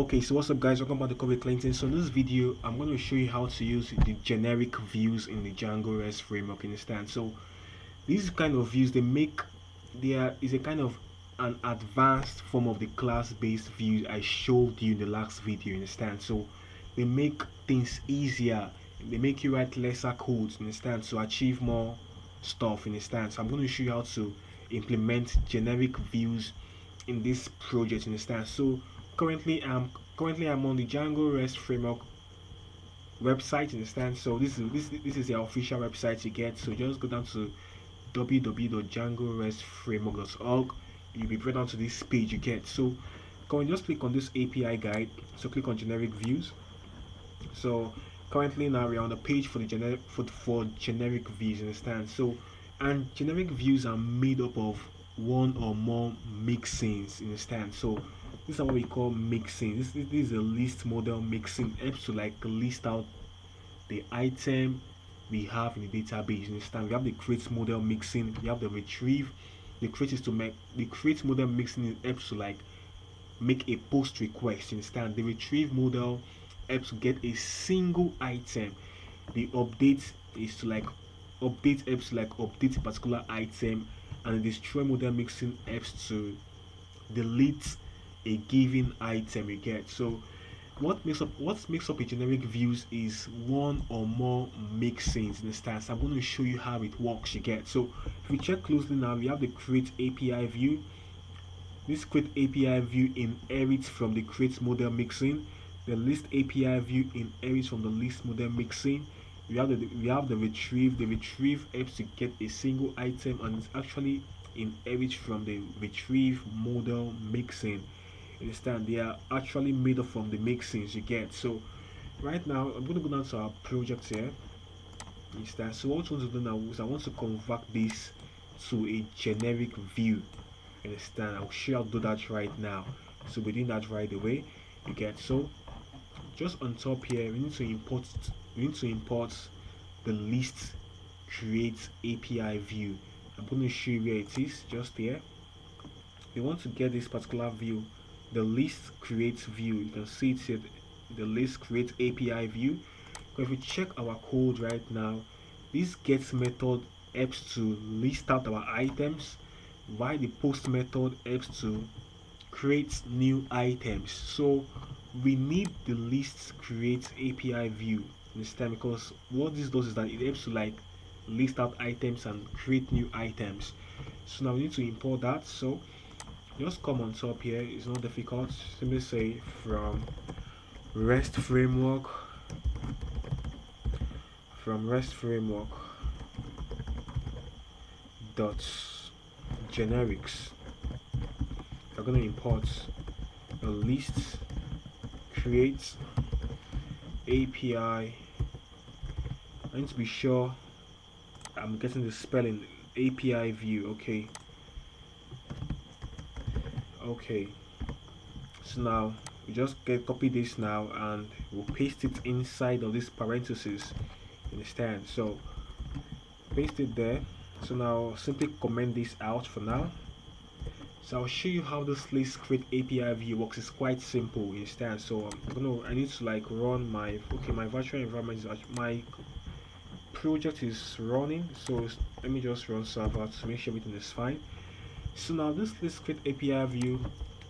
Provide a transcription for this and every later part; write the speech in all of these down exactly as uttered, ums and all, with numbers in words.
Okay, so what's up guys, welcome back to Kobe Clinton. So in this video I'm going to show you how to use the generic views in the Django Rest framework instance. So these kind of views, they make there is a kind of an advanced form of the class-based views I showed you in the last video instance. So they make things easier, they make you write lesser codes instance to achieve more stuff instance. So I'm going to show you how to implement generic views in this project instance. So currently i'm currently i'm on the Django Rest framework website instance. So this is this this is the official website you get, so just go down to w w w dot django rest framework dot org. You'll be brought down to this page you get. So go and just click on this A P I guide, so click on generic views. So currently now we're on the page for the generic for, for generic views instance. So and generic views are made up of one or more mixins instance. So these are what we call mixing. This, this is a list model mixing. Helps to like list out the item we have in the database. You understand? We have the create model mixing. We have the retrieve. The create is to make the create model mixing helps to like make a post request. You understand? The retrieve model helps to get a single item. The update is to like update helps to like update a particular item, and the destroy model mixing helps to delete a given item you get. So what makes up what makes up a generic views is one or more mixins instance. I'm going to show you how it works you get. So if we check closely now, we have the create A P I view. This create A P I view inherits from the create model mixin. The list A P I view inherits from the list model mixin. We have the we have the retrieve. The retrieve helps to get a single item, and it's actually inherits from the retrieve model mixin. Understand? They are actually made up from the mixins you get. So right now I'm going to go down to our project here instance. So what I want to do now is I want to convert this to a generic view. Understand? I'll sure do that right now. So we're doing that right away you get. So just on top here, we need to import we need to import the list create A P I view. I'm going to show you where it is, just here. We want to get this particular view, the list create view. You can see it said the list create A P I view. So if we check our code right now, this gets method helps to list out our items, while the post method helps to create new items. So we need the list create A P I view this time, because what this does is that it helps to like list out items and create new items. So now we need to import that. So just come on top here, it's not difficult. Simply say from rest framework from rest framework dot generics. We're going to import a list create A P I. I need to be sure I'm getting the spelling. A P I view. Okay. Okay. So now we just get copy this now, and we'll paste it inside of this parentheses. Understand? So paste it there. So now simply comment this out for now. So I'll show you how this list create A P I view works. It's quite simple. Understand? So I'm gonna I need to like run my okay my virtual environment is my project is running, so let me just run server to make sure everything is fine. So now this list create A P I view,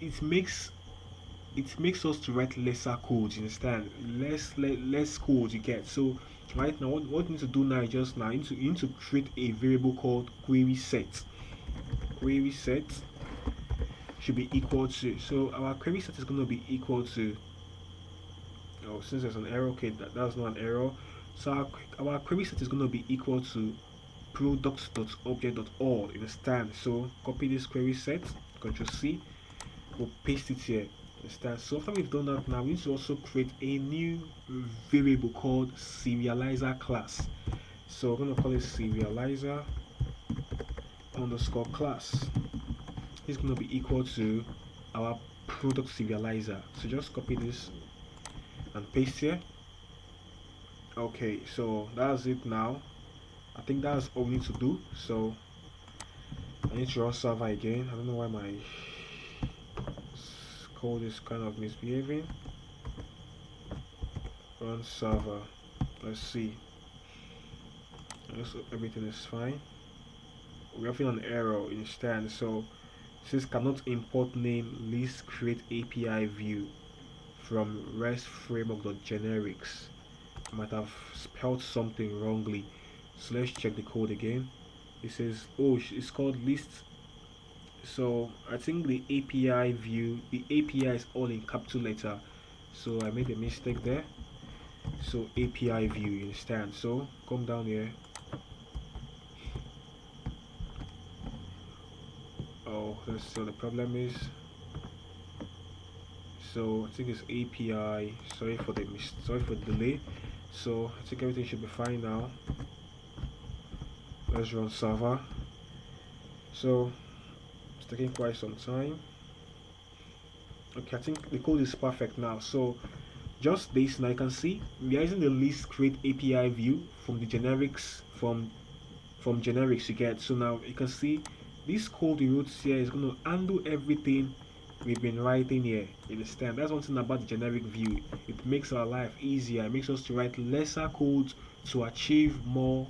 it makes it makes us to write lesser codes. You understand? Less le less codes you get. So right now, what, what we need to do now is just now into you need to create a variable called query set. Query set should be equal to. So our query set is going to be equal to. Oh, since there's an error, okay, that, that's not an error. So our, our query set is going to be equal to product dot object dot org. Understand? So copy this query set, Control C, we'll paste it here. Understand? So after we've done that, now we need to also create a new variable called serializer class. So we're going to call it serializer underscore class. It's going to be equal to our product serializer. So just copy this and paste here. Okay, so that's it now. I think that's all we need to do. So I need to run server again. I don't know why my code is kind of misbehaving. Run server. Let's see. Let's hope everything is fine. We're having an error in stand, so it says cannot import name list create A P I view from rest framework.generics. I might have spelled something wrongly, so let's check the code again. It says, oh, it's called list. So I think the A P I view, the A P I is all in capital letter, so I made a mistake there. So A P I view, you understand? So come down here. Oh, let's see what the problem is. So I think it's A P I. Sorry for the mis sorry for the delay. So I think everything should be fine now. Let's run server. So it's taking quite some time. Okay, I think the code is perfect now. So just this, and I can see we are using the list create A P I view from the generics from from generics you get. So now you can see this code we wrote here is going to undo everything we've been writing here. You understand? That's one thing about the generic view. It makes our life easier. It makes us to write lesser codes to achieve more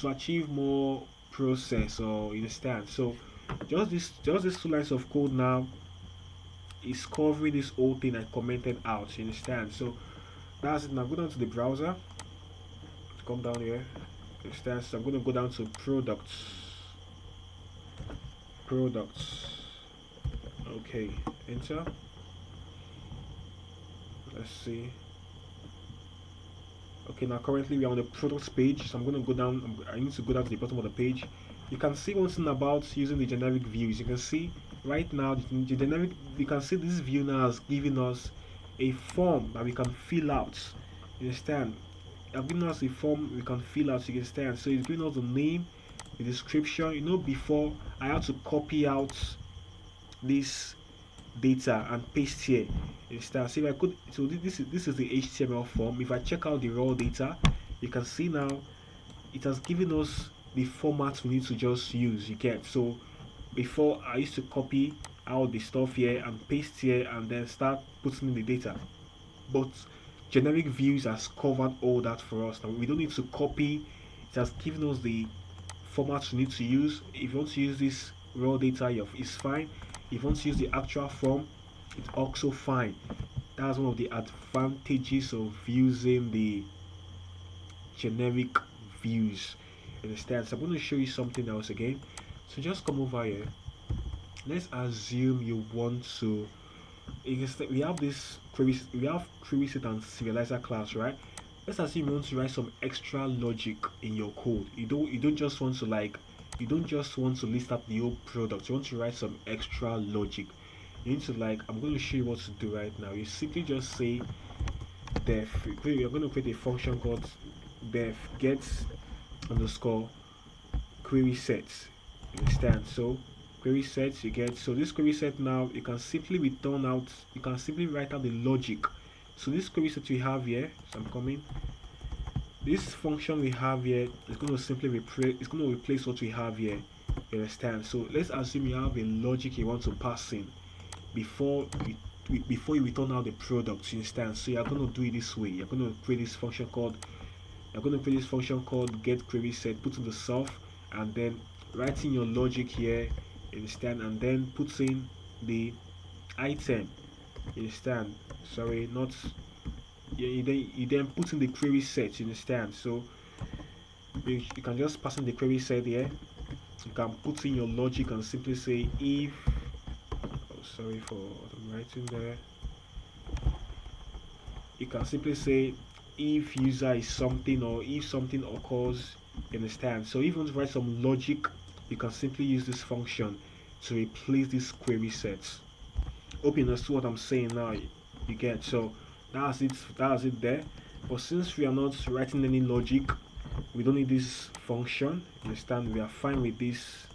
to achieve more process. Or you understand? So just this, just these two lines of code now is covering this whole thing I commented out. You understand? So that's it. Now go down to the browser. Come down here. You understand? So I'm going to go down to products. Products. Okay, enter. Let's see. Okay, now currently we are on the products page, so I'm gonna go down. I need to go down to the bottom of the page. You can see one thing about using the generic views. You can see right now the generic. You can see this view now has given us a form that we can fill out. You understand? I've given us a form we can fill out. You understand? So it's giving us the name, the description. You know, before I had to copy out this data and paste here. Instead, see if I could. So this is this is the H T M L form. If I check out the raw data, you can see now it has given us the format we need to just use. You get? So before I used to copy out the stuff here and paste here and then start putting in the data, but generic views has covered all that for us. Now we don't need to copy. It has given us the format we need to use. If you want to use this raw data, it's fine. If you want to use the actual form, it's also fine. That's one of the advantages of using the generic views. Understand? So I'm going to show you something else again. So just come over here. Let's assume you want to. We have this query. We have query set and serializer class, right? Let's assume you want to write some extra logic in your code. You don't. You don't just want to like. You don't just want to list up the old product. You want to write some extra logic. You need to like, I'm going to show you what to do right now. You simply just say def. You're going to create a function called def get underscore query sets. You understand? So query sets you get. So this query set now you can simply return out. You can simply write out the logic. So this query set we have here. So I'm coming. This function we have here is going to simply replace. It's going to replace what we have here. You understand? So let's assume you have a logic you want to pass in before you, before you return out the product. You understand? So you're going to do it this way. You're going to create this function called. You're going to create this function called get query set. Put in the self and then write in your logic here. You understand? And then put in the item. You understand? Sorry, not. You, you then you then put in the query set. You understand? So you, you can just pass in the query set here. You can put in your logic and simply say if. Oh, sorry for what I'm writing there. You can simply say if user is something or if something occurs. You understand? So if you want to write some logic, you can simply use this function to replace this query set. Hope you understood what I'm saying now. You, you get so. That's it. That's it there. But since we are not writing any logic, we don't need this function. You understand? We are fine with this,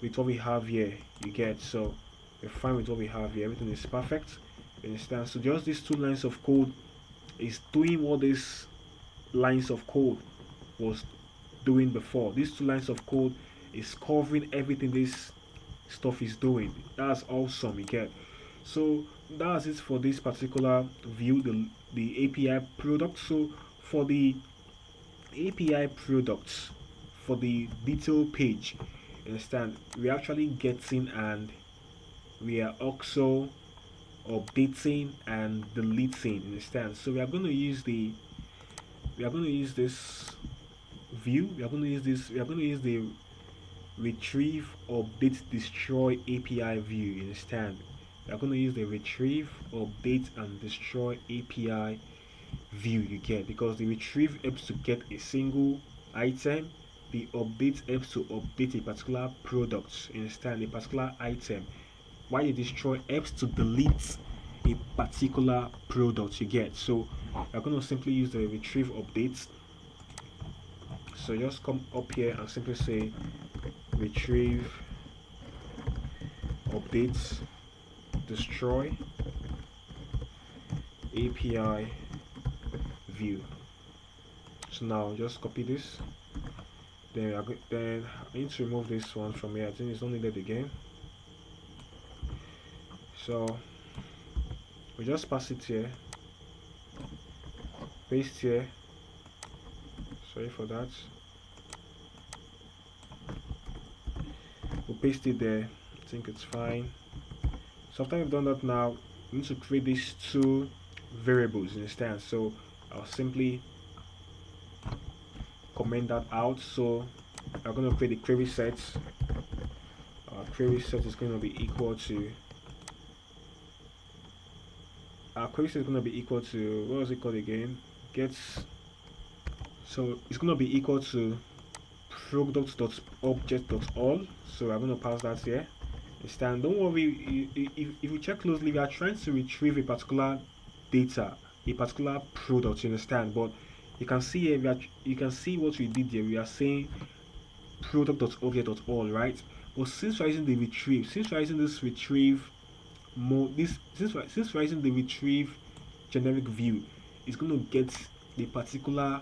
with what we have here. You get? So we're fine with what we have here. Everything is perfect. You understand? So just these two lines of code is doing what these lines of code was doing before. These two lines of code is covering everything this stuff is doing. That's awesome, you get. So that's it for this particular view, the the A P I product. So for the A P I products, for the detail page, understand, we're actually getting and we are also updating and deleting, understand. So we are going to use the we are going to use this view, we are going to use this we are going to use the retrieve update destroy A P I view, you understand. We are going to use the retrieve update and destroy A P I view, you get, because the retrieve helps to get a single item, the update helps to update a particular product, you understand, a particular item, while the destroy helps to delete a particular product, you get. So we're going to simply use the retrieve update. So just come up here and simply say retrieve updates destroy A P I view. So now just copy this, then I, then I need to remove this one from here. I think it's not needed again, so we just pass it here, paste here, sorry for that, we'll paste it there. I think it's fine. So after we've done that, now we need to create these two variables, you understand. So I'll simply comment that out. So I'm going to create the query set. Our query set is going to be equal to our query set is going to be equal to what was it called again? Gets. So it's going to be equal to product.object.all. So I'm going to pass that here. Understand? Don't worry, if, if you check closely, we are trying to retrieve a particular data, a particular product, you understand. But you can see here, we are, you can see what we did here. We are saying product.object.all, right? But since we're using the retrieve, since we're using this retrieve mode, this since we're, since we're using the retrieve generic view, it's going to get the particular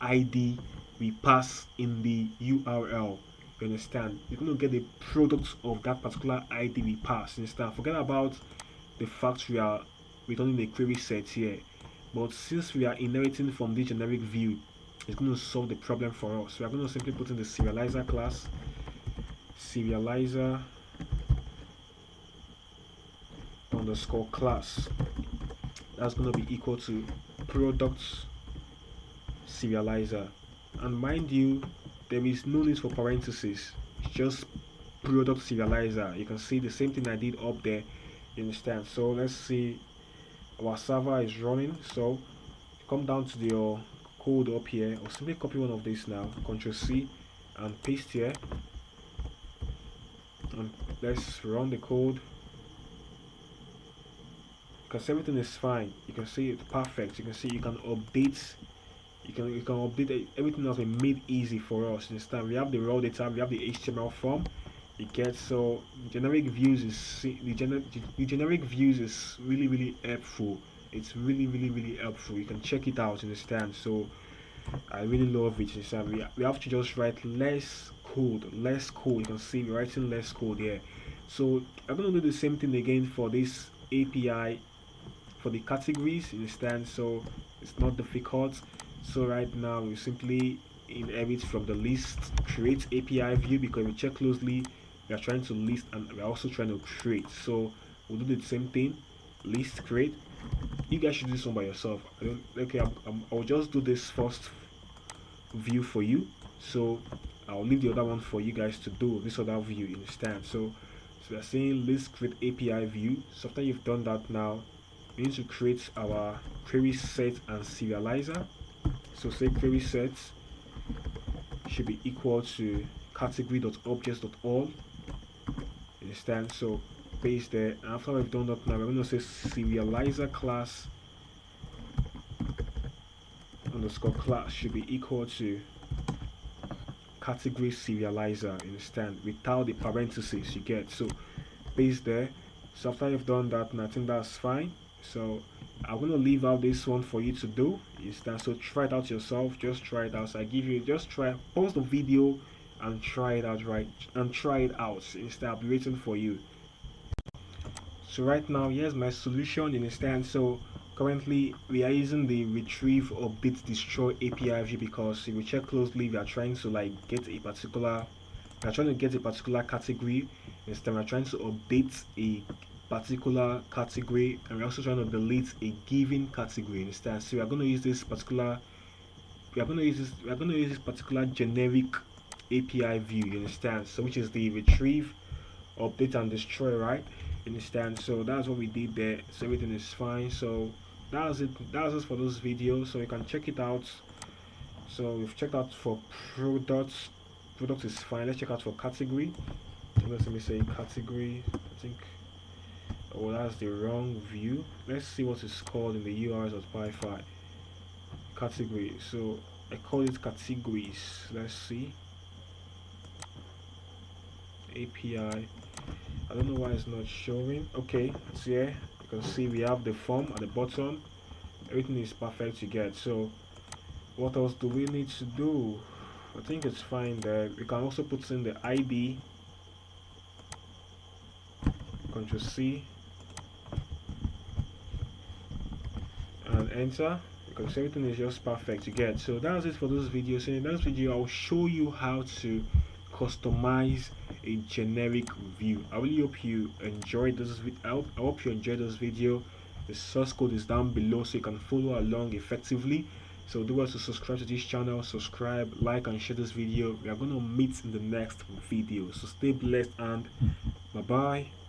I D we pass in the U R L. You understand? You're going to get the products of that particular I D we pass. You understand? Forget about the fact we are returning the query set here, but since we are inheriting from the generic view, it's going to solve the problem for us. We are going to simply put in the serializer class, serializer underscore class. That's going to be equal to products serializer, and mind you, there is no need for parentheses, it's just product serializer. You can see the same thing I did up there, you understand. So let's see, our server is running, so come down to your code up here, or simply copy one of these now, Ctrl C and paste here, and let's run the code. Because everything is fine, you can see it's perfect. You can see you can update You can, you can update everything that's been made easy for us. This time we have the raw data, we have the H T M L form, you get. So generic views is the, gener, the generic views is really really helpful. It's really really really helpful. You can check it out, understand. So I really love it. This time we, we have to just write less code, less code. You can see we're writing less code here. So I'm gonna do the same thing again for this A P I, for the categories, understand. So it's not difficult. So right now we simply inherit from the list create A P I view, because we check closely, we are trying to list and we are also trying to create. So we'll do the same thing, list create. You guys should do this one by yourself. I don't, okay, I'm, I'm, I'll just do this first view for you. So I'll leave the other one for you guys to do. This other view, you understand. So so we are saying list create A P I view. So after you've done that, now we need to create our query set and serializer. So say query set should be equal to category.objects.all, understand. So paste there, and after we've done that, now we're going to say serializer class underscore class should be equal to category serializer, understand, without the parentheses, you get. So paste there. So after you've done that, and I think that's fine. So I'm gonna leave out this one for you to do, is that. So try it out yourself, just try it out. So I give you, just try, pause the video and try it out right and try it out instead of waiting for you. So right now, here's my solution, you understand. So currently we are using the retrieve update destroy A P I view because if we check closely, we are trying to like get a particular we are trying to get a particular category. Instead, we are trying to update a particular category, and we're also trying to delete a given category, instead. So we are going to use this particular we are going to use this we are going to use this particular generic A P I view, you understand, so which is the retrieve, update and destroy, right? You understand? So that's what we did there. So everything is fine. So that's it, that's it for this video. So you can check it out. So we've checked out for products. Product is fine. Let's check out for category. Let me say category. I think oh that's the wrong view. Let's see what is called in the U R Ls dot P Y file. Category. So I call it categories. Let's see. A P I, I don't know why it's not showing. Okay, it's here. You can see we have the form at the bottom. Everything is perfect to get. So what else do we need to do? I think it's fine there. We can also put in the I D, control C and enter, because everything is just perfect to get. So that's it for this video. So in the next video, I'll show you how to customize a generic view. I really hope you enjoyed this video. I hope, I hope you enjoyed this video. The source code is down below so you can follow along effectively. So do also subscribe to this channel, subscribe, like and share this video. We are going to meet in the next video. So stay blessed and bye bye.